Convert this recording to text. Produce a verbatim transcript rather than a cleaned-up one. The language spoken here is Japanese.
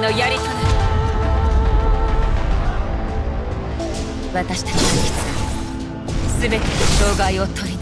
めの槍となる。私たちの技術が全ての障害を取り